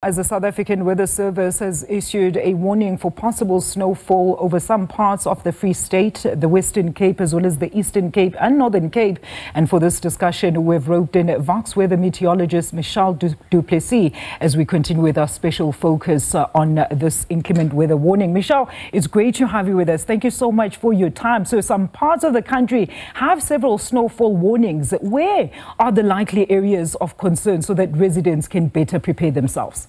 As the South African Weather Service has issued a warning for possible snowfall over some parts of the Free State, the Western Cape, as well as the Eastern Cape and Northern Cape. And for this discussion, we've roped in Vox Weather meteorologist Michelle du Plessis as we continue with our special focus on this inclement weather warning. Michelle, it's great to have you with us. Thank you so much for your time. So some parts of the country have several snowfall warnings. Where are the likely areas of concern so that residents can better prepare themselves?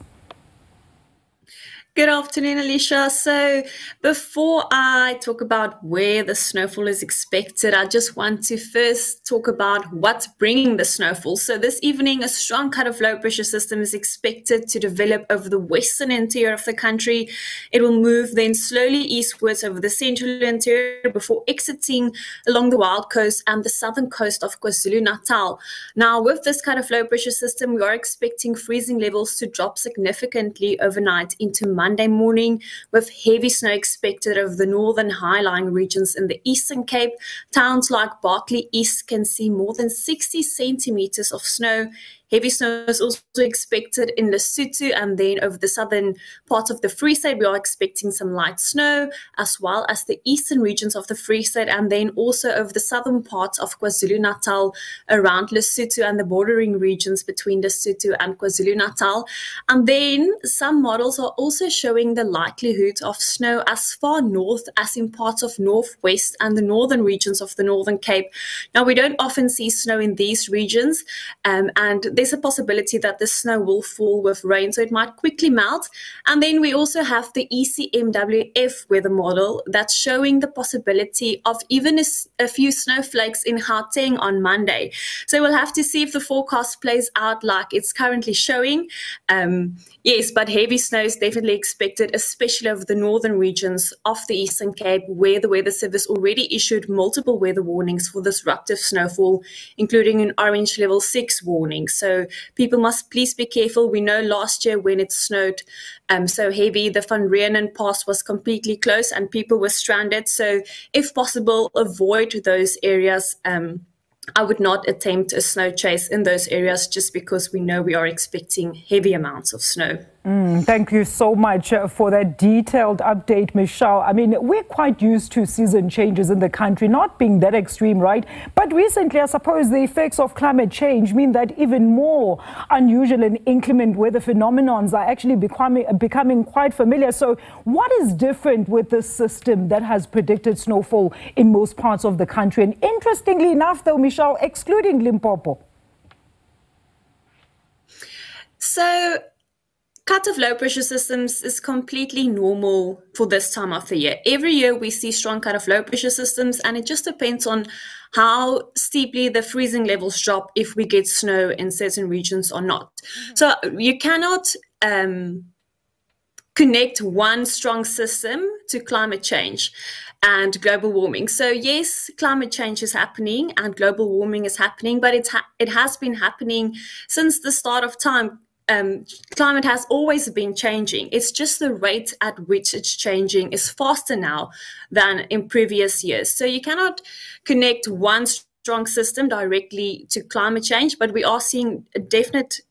Good afternoon, Alicia. So before I talk about where the snowfall is expected, I just want to first talk about what's bringing the snowfall. So this evening, a strong cut of low pressure system is expected to develop over the western interior of the country. It will move then slowly eastwards over the central interior before exiting along the Wild Coast and the southern coast of KwaZulu-Natal. Now, with this cut of low pressure system, we are expecting freezing levels to drop significantly overnight into Monday morning, with heavy snow expected over the northern high-lying regions in the Eastern Cape. Towns like Barkly East can see more than 60 centimeters of snow. Heavy snow is also expected in Lesotho, and then over the southern part of the Free State, we are expecting some light snow, as well as the eastern regions of the Free State, and then also over the southern parts of KwaZulu-Natal around Lesotho and the bordering regions between Lesotho and KwaZulu-Natal. And then some models are also showing the likelihood of snow as far north as in parts of northwest and the northern regions of the Northern Cape. Now, we don't often see snow in these regions, and there's a possibility that the snow will fall with rain, so it might quickly melt. And then we also have the ECMWF weather model that's showing the possibility of even a few snowflakes in Gauteng on Monday. So we'll have to see if the forecast plays out like it's currently showing. Yes, but heavy snow is definitely expected, especially over the northern regions of the Eastern Cape, where the Weather Service already issued multiple weather warnings for disruptive snowfall, including an orange level 6 warning. So people must please be careful. We know last year when it snowed so heavy, the Van Reenen Pass was completely closed and people were stranded. So if possible, avoid those areas. I would not attempt a snow chase in those areas just because we know we are expecting heavy amounts of snow. Thank you so much for that detailed update, Michelle. I mean, we're quite used to season changes in the country not being that extreme, right? But recently, I suppose the effects of climate change mean that even more unusual and inclement weather phenomenons are actually becoming quite familiar. So what is different with this system that has predicted snowfall in most parts of the country? And interestingly enough, though, Michelle, excluding Limpopo. So cut of low pressure systems is completely normal for this time of the year. Every year we see strong cut of low pressure systems, and it just depends on how steeply the freezing levels drop if we get snow in certain regions or not. So you cannot connect one strong system to climate change and global warming. So yes, climate change is happening and global warming is happening, but it has been happening since the start of time. Climate has always been changing. It's just the rate at which it's changing is faster now than in previous years. So you cannot connect one strong system directly to climate change, but we are seeing a definitely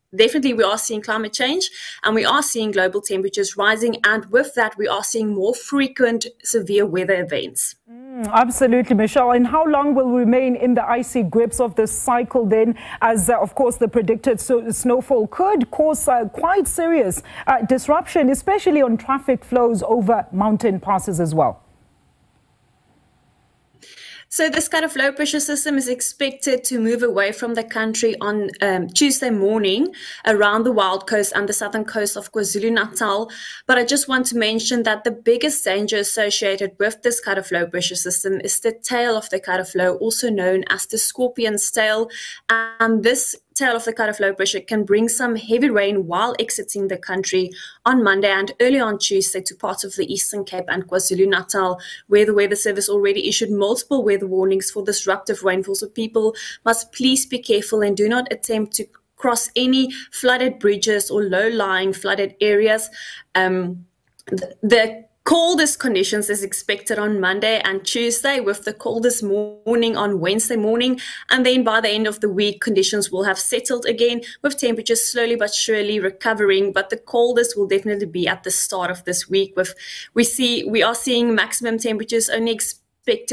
we are seeing climate change, and we are seeing global temperatures rising. And with that, we are seeing more frequent severe weather events. Absolutely, Michelle. And how long will we remain in the icy grips of this cycle then, as of course the predicted snowfall could cause quite serious disruption, especially on traffic flows over mountain passes as well? So this kind of low pressure system is expected to move away from the country on Tuesday morning around the Wild Coast and the southern coast of KwaZulu-Natal. But I just want to mention that the biggest danger associated with this kind of low pressure system is the tail of the kind of low, also known as the scorpion's tail. And this tail of the cut of low pressure can bring some heavy rain while exiting the country on Monday and early on Tuesday to parts of the Eastern Cape and KwaZulu-Natal, where the Weather Service already issued multiple weather warnings for disruptive rainfall. So people must please be careful and do not attempt to cross any flooded bridges or low-lying flooded areas. The Coldest conditions is expected on Monday and Tuesday, with the coldest morning on Wednesday morning. And then by the end of the week, conditions will have settled again, with temperatures slowly but surely recovering. But the coldest will definitely be at the start of this week. We are seeing maximum temperatures only expected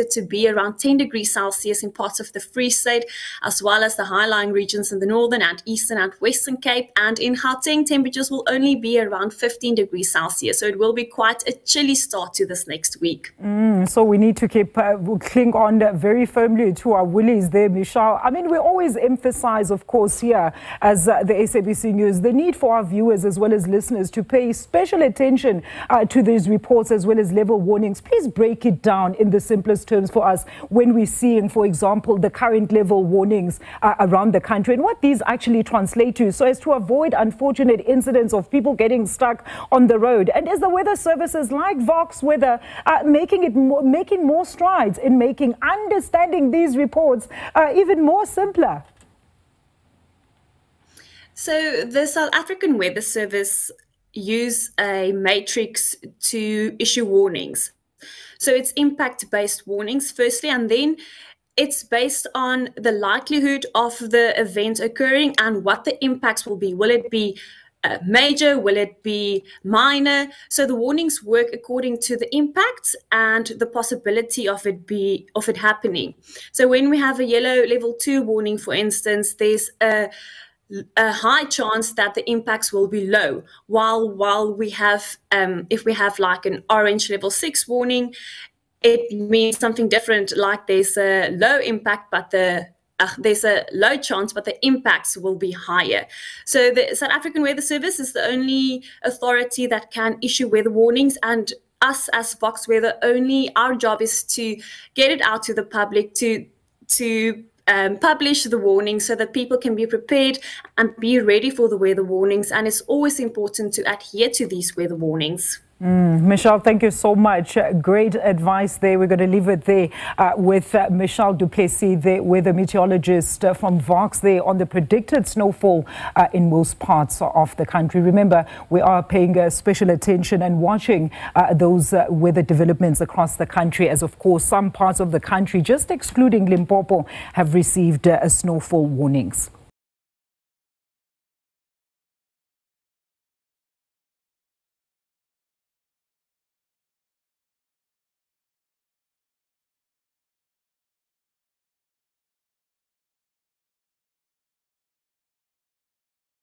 to be around 10 degrees Celsius in parts of the Free State, as well as the high-lying regions in the Northern and Eastern and Western Cape. And in Gauteng, temperatures will only be around 15 degrees Celsius. So it will be quite a chilly start to this next week. So we need to keep cling on very firmly to our willies there, Michelle. I mean, we always emphasize, of course, here as the SABC News, the need for our viewers as well as listeners to pay special attention to these reports as well as level warnings. Please break it down in the simple terms for us when we're seeing, for example, the current level warnings around the country and what these actually translate to, so as to avoid unfortunate incidents of people getting stuck on the road. And is the weather services like Vox Weather making more strides in making understanding these reports even more simpler? So the South African Weather Service use a matrix to issue warnings. So it's impact-based warnings firstly, and then it's based on the likelihood of the event occurring and what the impacts will be. Will it be major? Will it be minor? So the warnings work according to the impacts and the possibility of it happening. So when we have a yellow level 2 warning, for instance, there's a high chance that the impacts will be low, while we have if we have like an orange level 6 warning, it means something different, like there's a low impact but there's a low chance, but the impacts will be higher. So the South African Weather Service is the only authority that can issue weather warnings, and us as Vox Weather, only our job is to get it out to the public, to publish the warnings so that people can be prepared and be ready for the weather warnings. And it's always important to adhere to these weather warnings. Michelle, thank you so much. Great advice there. We're going to leave it there with Michelle du Plessis, the weather meteorologist from Vox, there on the predicted snowfall in most parts of the country. Remember, we are paying special attention and watching those weather developments across the country, as of course some parts of the country, just excluding Limpopo, have received snowfall warnings.